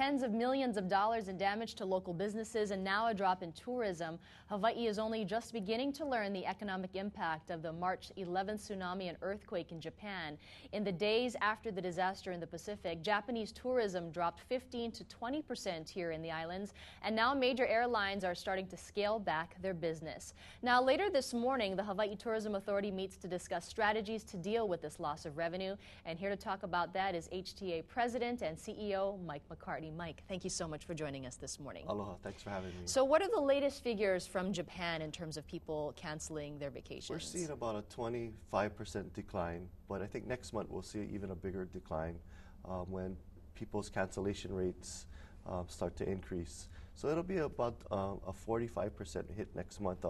tens of millions of dollars in damage to local businesses, and now a drop in tourism. Hawaii is only just beginning to learn the economic impact of the March 11th tsunami and earthquake in Japan. In the days after the disaster in the Pacific, Japanese tourism dropped 15% to 20% here in the islands, and now major airlines are starting to scale back their business. Now, later this morning, the Hawaii Tourism Authority meets to discuss strategies to deal with this loss of revenue, and here to talk about that is HTA President and CEO Mike McCartney. Mike, thank you so much for joining us this morning. Aloha, thanks for having me. So what are the latest figures from Japan in terms of people canceling their vacations? We're seeing about a 25% decline, but I think next month we'll see even a bigger decline when people's cancellation rates start to increase. So it'll be about a 45% hit next month,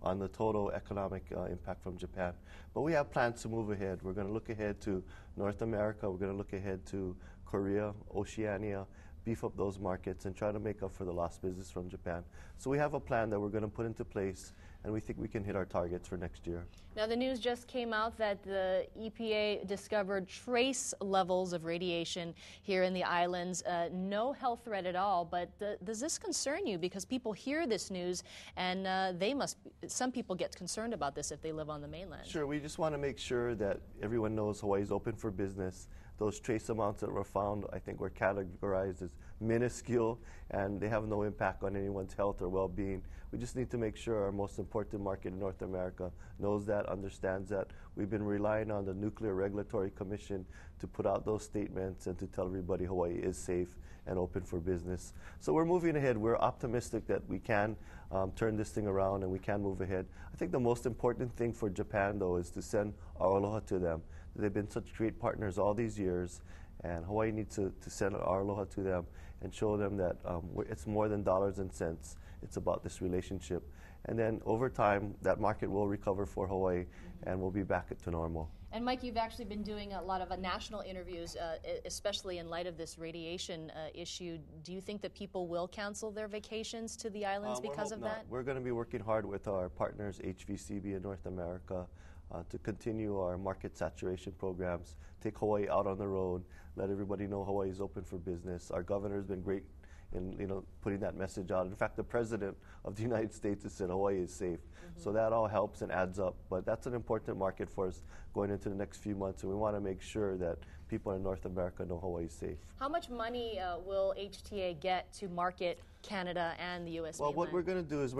on the total economic impact from Japan. But we have plans to move ahead. We're going to look ahead to North America. We're going to look ahead to Korea, Oceania, beef up those markets and try to make up for the lost business from Japan. So we have a plan that we're going to put into place, and we think we can hit our targets for next year. Now, the news just came out that the EPA discovered trace levels of radiation here in the islands. No health threat at all, but does this concern you? Because people hear this news, and some people get concerned about this if they live on the mainland. Sure, we just want to make sure that everyone knows Hawaii's open for business. Those trace amounts that were found, I think, were categorized as minuscule, and they have no impact on anyone's health or well-being. We just need to make sure our most important market in North America knows that, understands that. We've been relying on the Nuclear Regulatory Commission to put out those statements and to tell everybody Hawaii is safe and open for business. So we're moving ahead. We're optimistic that we can turn this thing around and we can move ahead. I think the most important thing for Japan, though, is to send our aloha to them. They've been such great partners all these years, and Hawaii needs to send our aloha to them and show them that it's more than dollars and cents. It's about this relationship. And then over time, that market will recover for Hawaii, and we'll be back to normal. And Mike, you've actually been doing a lot of national interviews, especially in light of this radiation issue. Do you think that people will cancel their vacations to the islands because of that? We're going to be working hard with our partners, HVCB in North America, to continue our market saturation programs, take Hawaii out on the road, let everybody know Hawaii is open for business. Our governor's been great in putting that message out. In fact, the President of the United States has said Hawaii is safe. So that all helps and adds up. But that's an important market for us going into the next few months, and we want to make sure that people in North America know Hawaii is safe. How much money will HTA get to market Canada and the U.S. Well, what we're going to do is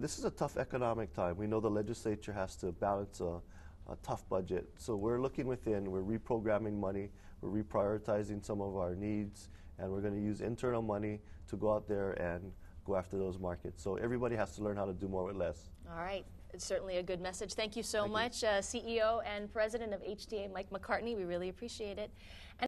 this is a tough economic time. We know the legislature has to balance a tough budget. So we're looking within, we're reprogramming money, we're reprioritizing some of our needs, and we're going to use internal money to go out there and go after those markets. So everybody has to learn how to do more with less. All right. It's certainly a good message. Thank you so much, CEO and President of HTA, Mike McCartney. We really appreciate it. And